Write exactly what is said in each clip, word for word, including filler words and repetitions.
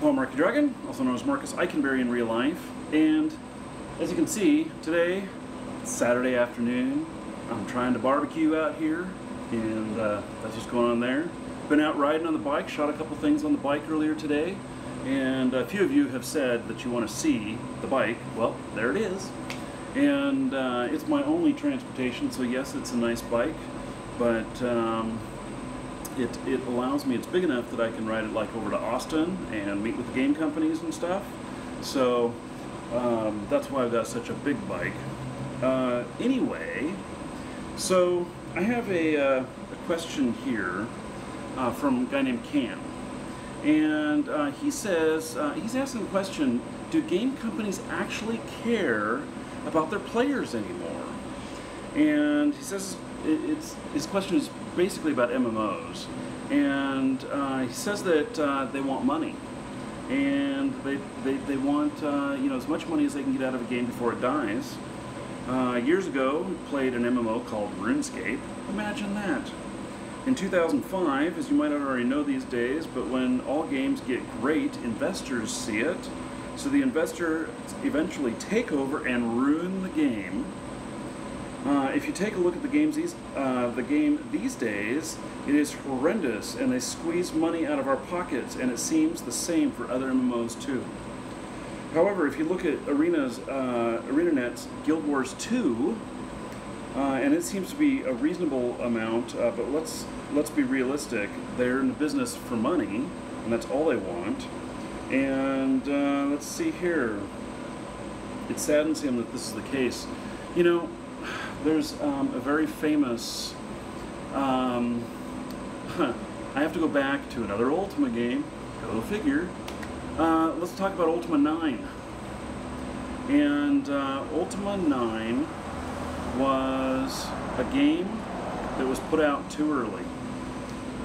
Well, Markee Dragon, also known as Marcus Eikenberry in real life, and as you can see, today, Saturday afternoon, I'm trying to barbecue out here, and uh, that's what's going on there. Been out riding on the bike, shot a couple things on the bike earlier today, and a few of you have said that you want to see the bike. Well, there it is, and uh, it's my only transportation, so yes, it's a nice bike, but um, It, it allows me, it's big enough that I can ride it like over to Austin and meet with the game companies and stuff. So um, that's why I've got such a big bike. Uh, anyway, so I have a, uh, a question here uh, from a guy named Cam. And uh, he says, uh, he's asking the question, do game companies actually care about their players anymore? And he says, It's, his question is basically about M M Os, and uh, he says that uh, they want money, and they, they, they want uh, you know, as much money as they can get out of a game before it dies. Uh, years ago, we played an M M O called RuneScape. Imagine that. In two thousand five, as you might already know these days, but when all games get great, investors see it, so the investors eventually take over and ruin the game. Uh, if you take a look at the games these, uh, the game these days, it is horrendous, and they squeeze money out of our pockets, and it seems the same for other M M Os too. However, if you look at Arena's, uh, ArenaNet's Guild Wars two, uh, and it seems to be a reasonable amount, uh, but let's let's be realistic. They're in the business for money, and that's all they want. And uh, let's see here. It saddens him that this is the case. You know. There's um, a very famous, um, huh, I have to go back to another Ultima game, go figure. Uh, let's talk about Ultima nine. And uh, Ultima nine was a game that was put out too early.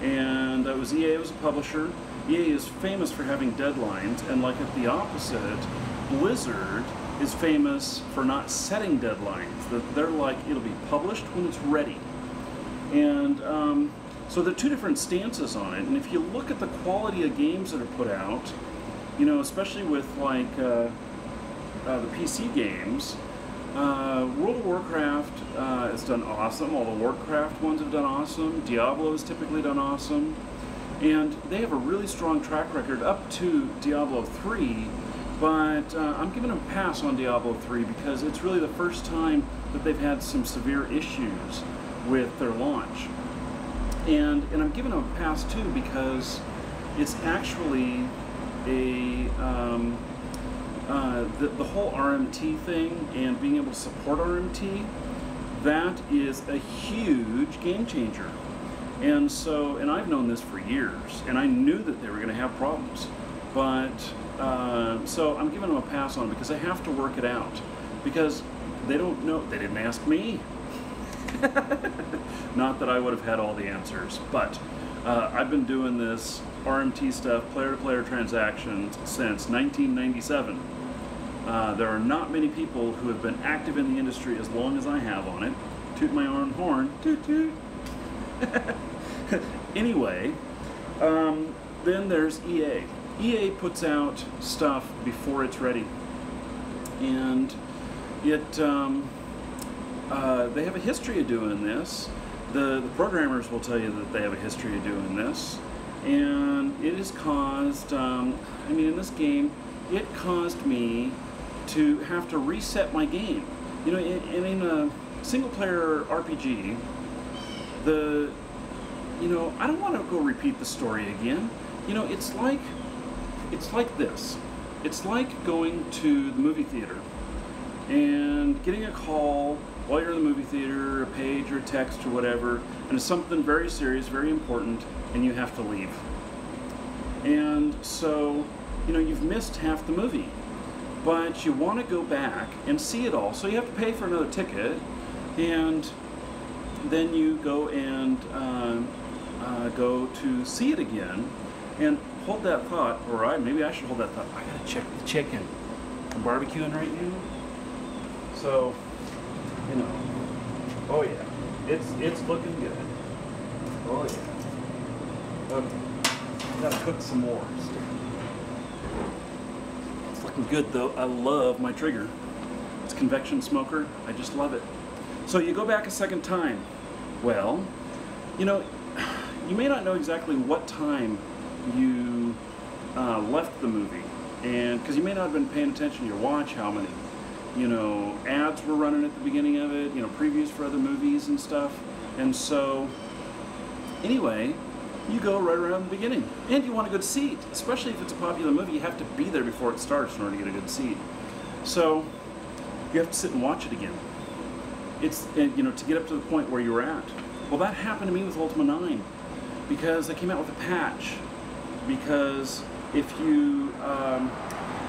And it was E A, it was a publisher. E A is famous for having deadlines, and like at the opposite, Blizzard is famous for not setting deadlines, that they're like, it'll be published when it's ready. And um, so there are two different stances on it, and if you look at the quality of games that are put out, you know, especially with like uh, uh, the P C games, uh, World of Warcraft uh, has done awesome, all the Warcraft ones have done awesome, Diablo has typically done awesome, and they have a really strong track record up to Diablo three, But uh, I'm giving them a pass on Diablo three because it's really the first time that they've had some severe issues with their launch. And, and I'm giving them a pass too because it's actually a, um, uh, the, the whole R M T thing and being able to support R M T, that is a huge game changer. And so, and I've known this for years, and I knew that they were going to have problems. But uh, so I'm giving them a pass on because they have to work it out because they don't know, they didn't ask me. Not that I would have had all the answers, but uh, I've been doing this R M T stuff, player-to-player transactions, since nineteen ninety-seven. Uh, there are not many people who have been active in the industry as long as I have on it. Toot my own horn, toot toot. Anyway, um, then there's E A. E A puts out stuff before it's ready, and it um, uh, they have a history of doing this. The, the programmers will tell you that they have a history of doing this, and it has caused, um, I mean in this game, it caused me to have to reset my game. You know, in, in a single player R P G, the, you know, I don't want to go repeat the story again. You know, it's like, it's like this. It's like going to the movie theater and getting a call while you're in the movie theater, a page or a text or whatever, and it's something very serious, very important, and you have to leave. And so, you know, you've missed half the movie, but you want to go back and see it all, so you have to pay for another ticket, and then you go and uh, uh, go to see it again, and hold that thought, or I, maybe I should hold that thought. I gotta check the chicken. I'm barbecuing right now, so you know. Oh yeah, it's it's looking good. Oh yeah. Okay, gotta cook some more. fucking good though. I love my Traeger. It's convection smoker. I just love it. So you go back a second time. Well, you know, you may not know exactly what time you uh, left the movie, and because you may not have been paying attention to your watch, how many, you know, ads were running at the beginning of it, you know, previews for other movies and stuff. And so, anyway, you go right around the beginning, and you want a good seat, especially if it's a popular movie. You have to be there before it starts in order to get a good seat. So you have to sit and watch it again. It's, you know, to get up to the point where you were at. Well, that happened to me with Ultima nine, because they came out with a patch. Because if you, um,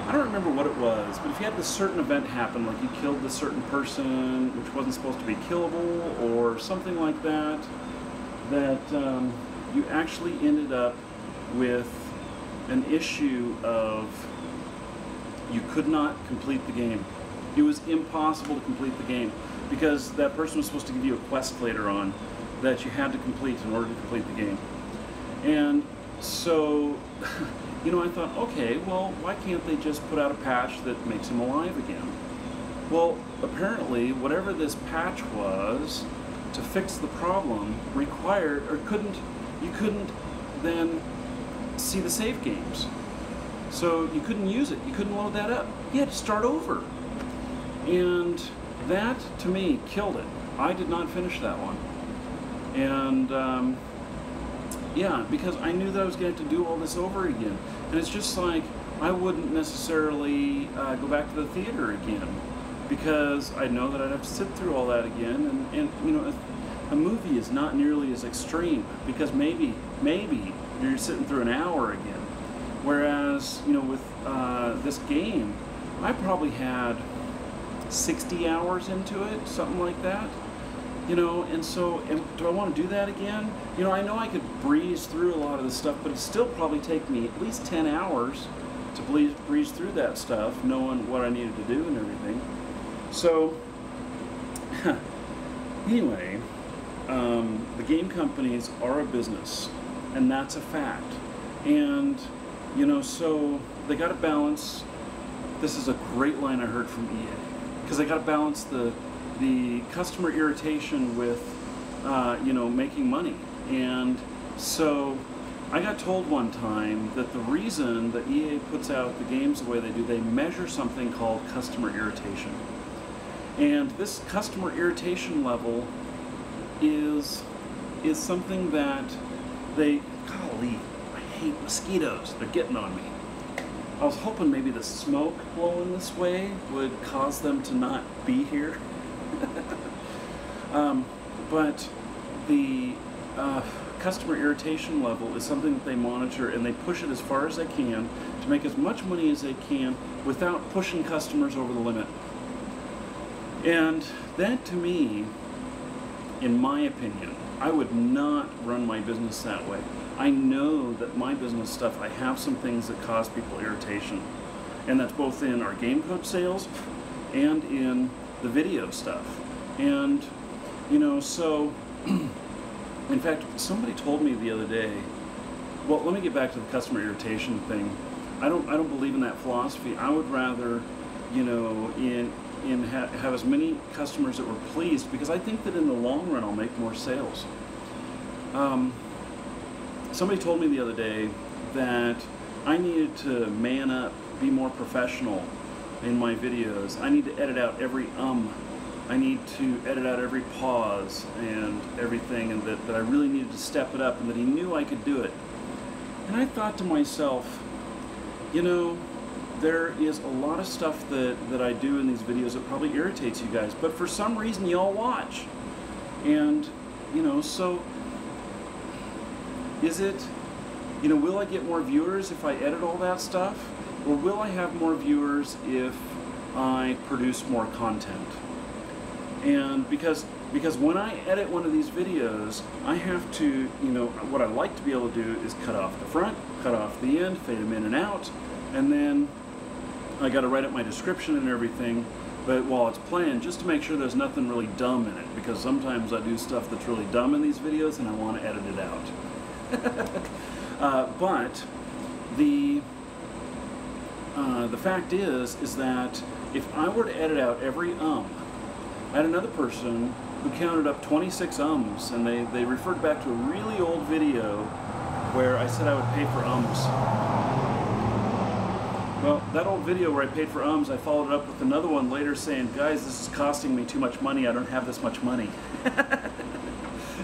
I don't remember what it was, but if you had this certain event happen, like you killed this certain person, which wasn't supposed to be killable, or something like that, that um, you actually ended up with an issue of you could not complete the game. It was impossible to complete the game, because that person was supposed to give you a quest later on that you had to complete in order to complete the game. And so, you know, I thought, okay, well, why can't they just put out a patch that makes him alive again? Well, apparently, whatever this patch was to fix the problem required, or couldn't, you couldn't then see the save games. So you couldn't use it, you couldn't load that up. You had to start over. And that, to me, killed it. I did not finish that one. And, um, yeah, because I knew that I was going to have to do all this over again. And it's just like, I wouldn't necessarily uh, go back to the theater again, because I know that I'd have to sit through all that again. And, and you know, a, a movie is not nearly as extreme, because maybe, maybe you're sitting through an hour again. Whereas, you know, with uh, this game, I probably had sixty hours into it, something like that, you know. And so, and do I want to do that again? You know, I know I could breeze through a lot of this stuff, but it still probably take me at least ten hours to breeze, breeze through that stuff, knowing what I needed to do and everything. So, anyway, um, the game companies are a business, and that's a fact. And, you know, so they got to balance. This is a great line I heard from E A. Because I got to balance the the customer irritation with uh, you know, making money. And so I got told one time that the reason that E A puts out the games the way they do, they measure something called customer irritation. And this customer irritation level is is something that they, golly, I hate mosquitoes. They're getting on me. I was hoping maybe the smoke blowing this way would cause them to not be here. um, but the uh, customer irritation level is something that they monitor, and they push it as far as they can to make as much money as they can without pushing customers over the limit. And that, to me, in my opinion, I would not run my business that way. I know that my business stuff, I have some things that cause people irritation. And that's both in our game code sales and in the video stuff. And, you know, so, in fact, somebody told me the other day, well, let me get back to the customer irritation thing. I don't, I don't believe in that philosophy. I would rather, you know, in, in ha have as many customers that were pleased, because I think that in the long run, I'll make more sales. Um, Somebody told me the other day that I needed to man up, be more professional in my videos. I need to edit out every um. I need to edit out every pause and everything, and that, that I really needed to step it up, and that he knew I could do it. And I thought to myself, you know, there is a lot of stuff that, that I do in these videos that probably irritates you guys, but for some reason you all watch. And, you know, so... Is it, you know, will I get more viewers if I edit all that stuff? Or will I have more viewers if I produce more content? And because, because when I edit one of these videos, I have to, you know, what I like to be able to do is cut off the front, cut off the end, fade them in and out, and then I got to write up my description and everything, but while it's playing, just to make sure there's nothing really dumb in it, because sometimes I do stuff that's really dumb in these videos and I want to edit it out. uh, but the uh, the fact is, is that if I were to edit out every um, I had another person who counted up twenty-six ums, and they, they referred back to a really old video where I said I would pay for ums. Well, that old video where I paid for ums, I followed it up with another one later saying, guys, this is costing me too much money, I don't have this much money.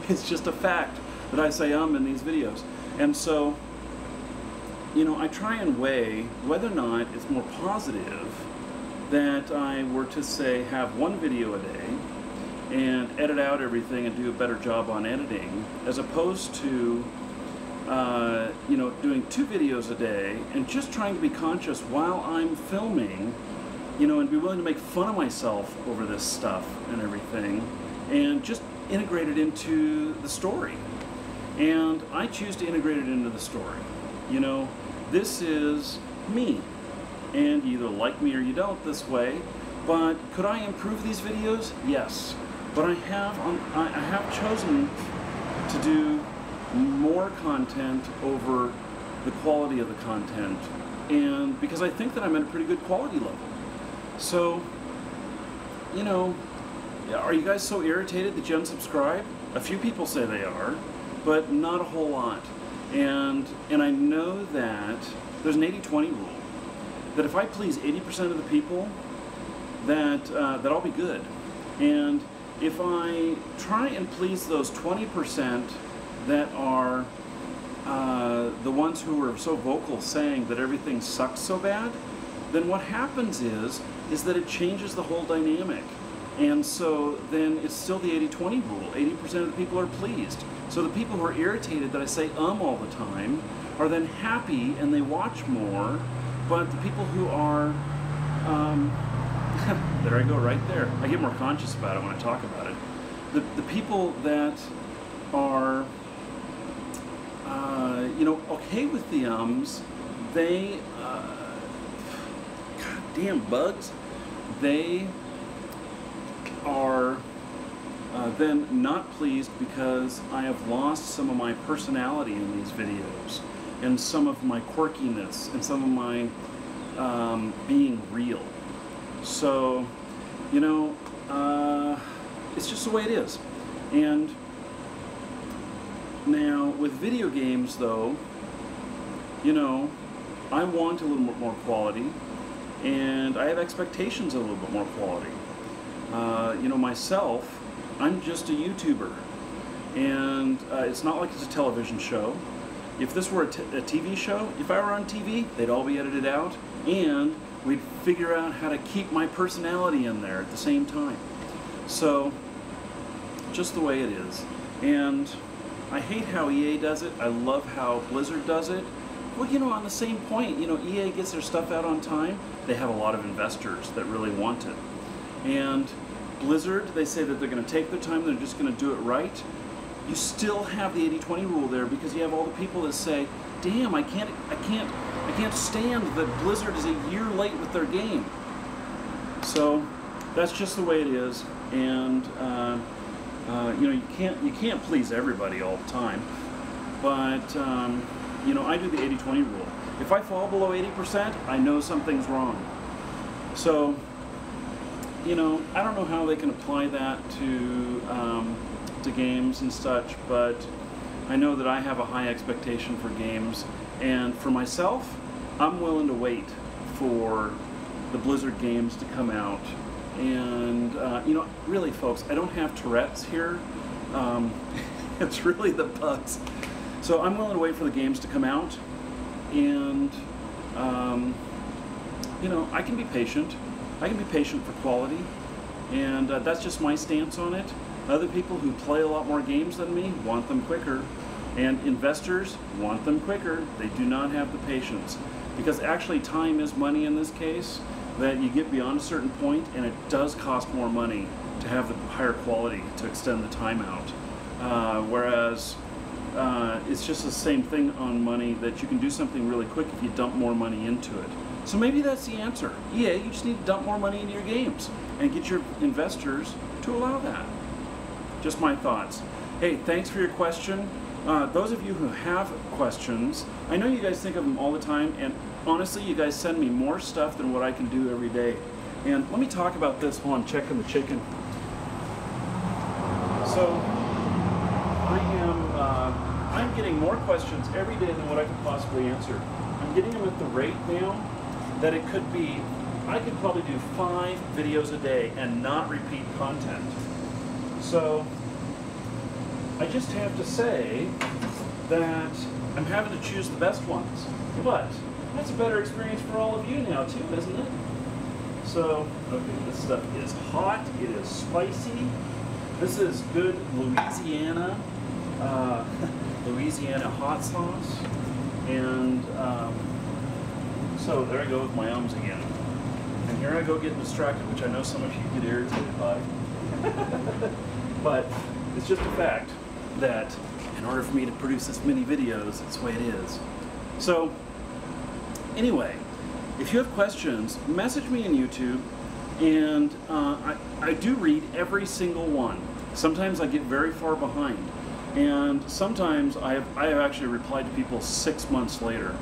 It's just a fact that I say um in these videos. And so, you know, I try and weigh whether or not it's more positive that I were to, say, have one video a day and edit out everything and do a better job on editing, as opposed to, uh, you know, doing two videos a day and just trying to be conscious while I'm filming, you know, and be willing to make fun of myself over this stuff and everything, and just integrate it into the story. And I choose to integrate it into the story. You know, this is me. And you either like me or you don't this way, but could I improve these videos? Yes, but I have on, I have chosen to do more content over the quality of the content, and because I think that I'm at a pretty good quality level. So, you know, are you guys so irritated that you unsubscribe? A few people say they are, but not a whole lot. And and I know that there's an eighty twenty rule. That if I please eighty percent of the people, that uh, that I'll be good. And if I try and please those twenty percent that are uh, the ones who are so vocal saying that everything sucks so bad, then what happens is, is that it changes the whole dynamic. And so then it's still the eighty twenty rule. eighty percent of the people are pleased. So the people who are irritated that I say um all the time are then happy and they watch more. But the people who are, um, there I go right there. I get more conscious about it when I talk about it. The, the people that are, uh, you know, okay with the ums, they, uh, goddamn bugs, they are uh, then not pleased because I have lost some of my personality in these videos, and some of my quirkiness, and some of my um, being real. So, you know, uh, it's just the way it is. And now, with video games, though, you know, I want a little bit more quality, and I have expectations of a little bit more quality. Uh, you know, myself, I'm just a YouTuber, and uh, it's not like it's a television show. If this were a, t a T V show, if I were on T V, they'd all be edited out, and we'd figure out how to keep my personality in there at the same time. So, just the way it is. And I hate how E A does it. I love how Blizzard does it. Well, you know, on the same point, you know, E A gets their stuff out on time. They have a lot of investors that really want it. And Blizzard, they say that they're going to take their time, they're just going to do it right. You still have the eighty twenty rule there, because you have all the people that say, damn, I can't, I can't, I can't stand that Blizzard is a year late with their game. So that's just the way it is, and uh, uh, you know, you can't, you can't please everybody all the time. But um, you know, I do the eighty twenty rule. If I fall below eighty percent, I know something's wrong. So, you know, I don't know how they can apply that to. Um, to games and such, but I know that I have a high expectation for games, and for myself, I'm willing to wait for the Blizzard games to come out. And uh, you know, really folks, I don't have Tourette's here, um, it's really the bugs. So I'm willing to wait for the games to come out, and um, you know, I can be patient. I can be patient for quality, and uh, that's just my stance on it. Other people who play a lot more games than me want them quicker, and investors want them quicker. They do not have the patience, because actually time is money in this case, that you get beyond a certain point and it does cost more money to have the higher quality, to extend the time out. Uh, whereas uh, it's just the same thing on money, that you can do something really quick if you dump more money into it. So maybe that's the answer. Yeah, you just need to dump more money into your games and get your investors to allow that. Just my thoughts. Hey, thanks for your question. Uh, those of you who have questions, I know you guys think of them all the time, and honestly, you guys send me more stuff than what I can do every day. And let me talk about this while I'm checking the chicken. So, I am, uh, I'm getting more questions every day than what I could possibly answer. I'm getting them at the rate now that it could be, I could probably do five videos a day and not repeat content. So, I just have to say that I'm having to choose the best ones, but that's a better experience for all of you now too, isn't it? So, okay, this stuff is hot, it is spicy, this is good Louisiana, uh, Louisiana hot sauce, and um, so there I go with my arms again. And here I go getting distracted, which I know some of you get irritated by, but it's just a fact that in order for me to produce this many videos, it's the way it is. So anyway, if you have questions, message me on YouTube, and uh, I, I do read every single one. Sometimes I get very far behind, and sometimes I have, I have actually replied to people six months later,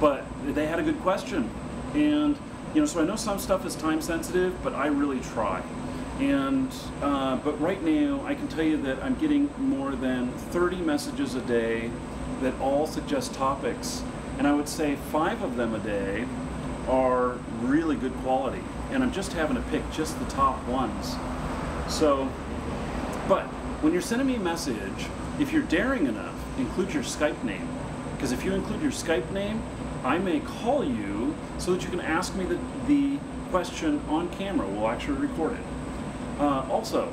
but they had a good question. And you know, so I know some stuff is time sensitive, but I really try. And, uh, but right now, I can tell you that I'm getting more than thirty messages a day that all suggest topics. And I would say five of them a day are really good quality. And I'm just having to pick just the top ones. So, but when you're sending me a message, if you're daring enough, include your Skype name. Because if you include your Skype name, I may call you so that you can ask me the, the question on camera. We'll actually record it. Uh, also,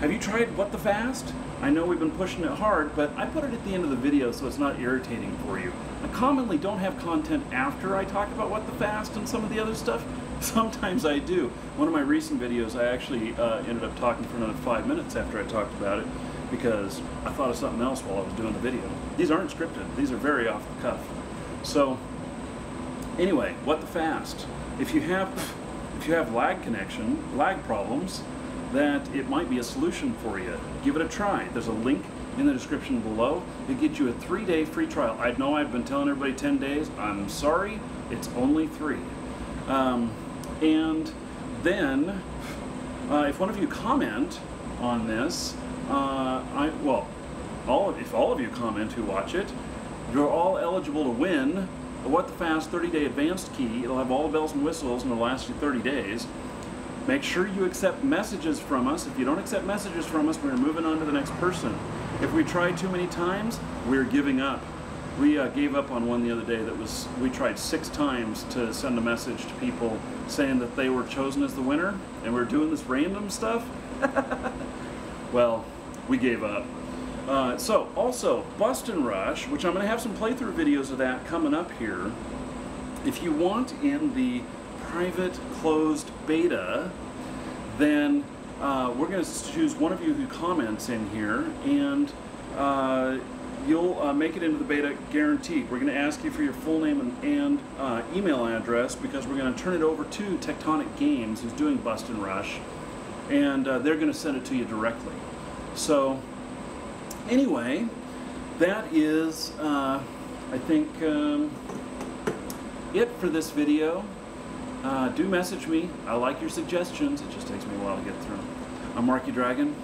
have you tried What the Fast? I know we've been pushing it hard, but I put it at the end of the video so it's not irritating for you. I commonly don't have content after I talk about What the Fast and some of the other stuff. Sometimes I do. One of my recent videos, I actually uh, ended up talking for another five minutes after I talked about it because I thought of something else while I was doing the video. These aren't scripted. These are very off the cuff. So, anyway, What the Fast. If you have, if you have lag connection, lag problems, that it might be a solution for you. Give it a try. There's a link in the description below. It gets you a three-day free trial. I know I've been telling everybody ten days. I'm sorry, it's only three. Um, and then, uh, if one of you comment on this, uh, I well, all of, if all of you comment who watch it, you're all eligible to win a What the Fast thirty-day advanced key. It'll have all the bells and whistles and it'll last you thirty days. Make sure you accept messages from us. If you don't accept messages from us, we're moving on to the next person. If we try too many times, we're giving up. We uh, gave up on one the other day that was, we tried six times to send a message to people saying that they were chosen as the winner, and we're doing this random stuff. Well, we gave up. Uh, so, also, Bust-n-Rush, which I'm gonna have some playthrough videos of that coming up here. If you want in the private closed beta, then uh, we're going to choose one of you who comments in here, and uh, you'll uh, make it into the beta guaranteed. We're going to ask you for your full name and, and uh, email address because we're going to turn it over to Tectonic Games, who's doing Bust-n-Rush, and uh, they're going to send it to you directly. So anyway, that is, uh, I think, um, it for this video. Uh, do message me. I like your suggestions. It just takes me a while to get through them. I'm Markee Dragon.